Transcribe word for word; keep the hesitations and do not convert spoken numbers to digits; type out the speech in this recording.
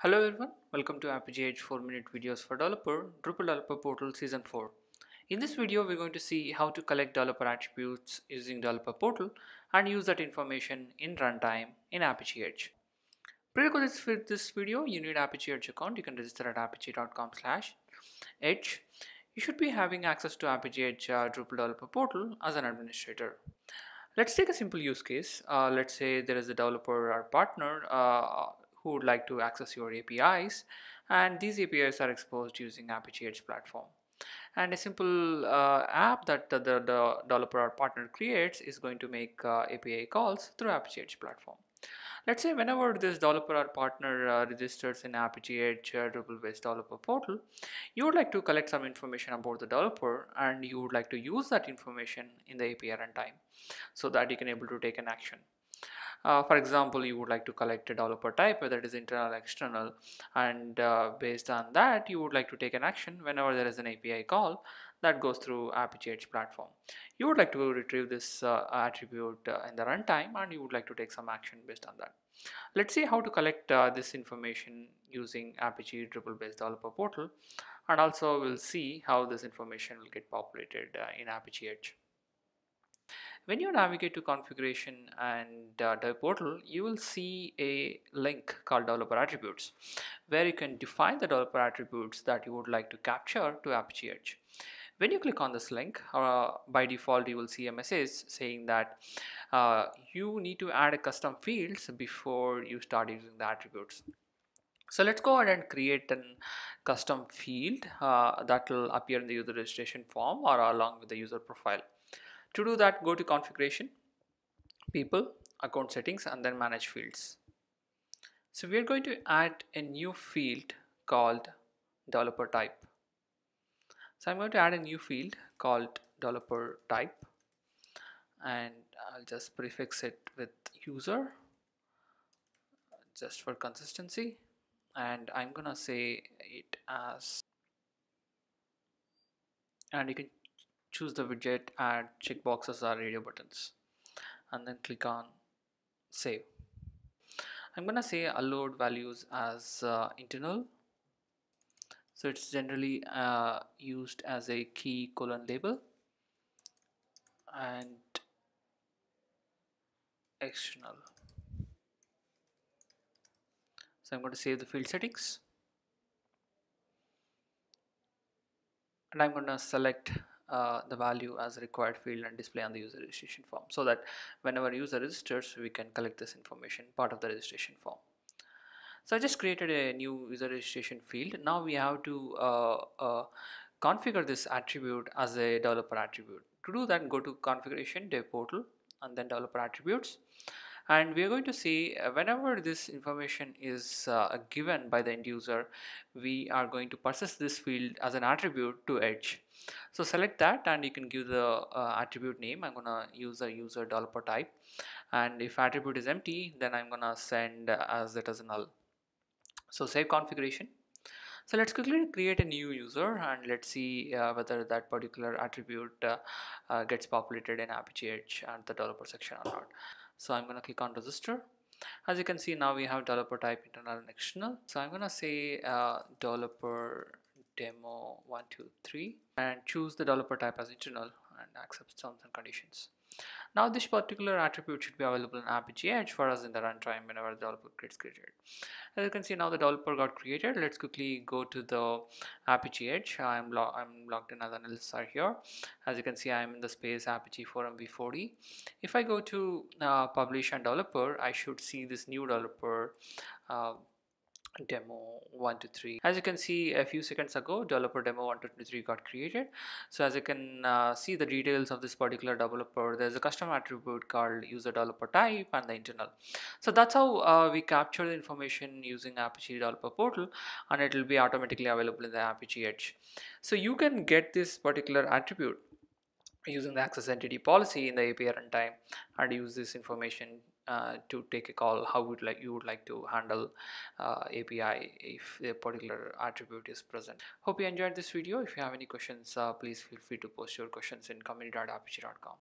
Hello everyone, welcome to Apigee Edge four minute videos for developer, Drupal developer portal season four. In this video we're going to see how to collect developer attributes using developer portal and use that information in runtime in Apigee Edge. Prerequisites for this video, you need Apigee Edge account. You can register at apigee dot com slash edge. You should be having access to Apigee Edge uh, Drupal developer portal as an administrator. Let's take a simple use case. Uh, let's say there is a developer or partner uh, who would like to access your A P Is, and these A P Is are exposed using Apigee Edge platform, and a simple uh, app that the, the, the developer or partner creates is going to make uh, A P I calls through Apigee Edge platform. Let's say whenever this developer or partner uh, registers in Apigee Edge uh, Drupal based developer portal, you would like to collect some information about the developer, and you would like to use that information in the A P I runtime so that you can able to take an action. Uh, for example, you would like to collect a developer type, whether it is internal or external, and uh, based on that you would like to take an action whenever there is an A P I call that goes through Apigee Edge platform. You would like to retrieve this uh, attribute uh, in the runtime, and you would like to take some action based on that. Let's see how to collect uh, this information using Apigee Drupal based developer portal, and also we'll see how this information will get populated uh, in Apigee Edge. When you navigate to configuration and uh, dev portal, you will see a link called developer attributes, where you can define the developer attributes that you would like to capture to Apigee Edge. When you click on this link, uh, by default you will see a message saying that uh, you need to add a custom fields before you start using the attributes. So let's go ahead and create a custom field uh, that will appear in the user registration form or along with the user profile. To do that, go to configuration, people, account settings, and then manage fields. So we are going to add a new field called developer type. So I'm going to add a new field called developer type, and I'll just prefix it with user just for consistency, and I'm gonna say it as, and you can choose the widget, add checkboxes or radio buttons, and then click on save. I'm gonna say allowed values as uh, internal, so it's generally uh, used as a key colon label, and external. So I'm going to save the field settings, and I'm going to select Uh, the value as required field and display on the user registration form, so that whenever user registers we can collect this information part of the registration form. So I just created a new user registration field. Now we have to uh, uh, configure this attribute as a developer attribute. To do that, go to configuration, dev portal, and then developer attributes, and we are going to see uh, whenever this information is uh, given by the end user, we are going to persist this field as an attribute to Edge. So select that, and you can give the uh, attribute name. I'm gonna use a user developer type, and if attribute is empty, then I'm gonna send uh, as it is null. So save configuration. So let's quickly create a new user, and let's see uh, whether that particular attribute uh, uh, gets populated in Apigee Edge and the developer section or not. So I'm going to click on register. As you can see, now we have developer type internal and external. So I'm going to say uh, developer demo one two three, and choose the developer type as internal and accept terms and conditions. Now this particular attribute should be available in Apigee Edge for us in the runtime whenever the developer gets created. As you can see, now the developer got created. Let's quickly go to the Apigee Edge. I'm, lo I'm logged in as an L S R here. As you can see, I'm in the space Apigee four M V four D. If I go to uh, publish and developer, I should see this new developer uh, demo one two three. As you can see, a few seconds ago developer demo one two three got created. So as you can uh, see the details of this particular developer, there's a custom attribute called user developer type and the internal. So that's how uh, we capture the information using Apigee developer portal, and it will be automatically available in the Apigee Edge. So you can get this particular attribute using the access entity policy in the A P I runtime and use this information Uh, to take a call how would like you would like to handle uh, A P I if a particular attribute is present. Hope you enjoyed this video. If you have any questions, uh, please feel free to post your questions in community dot aperture dot com.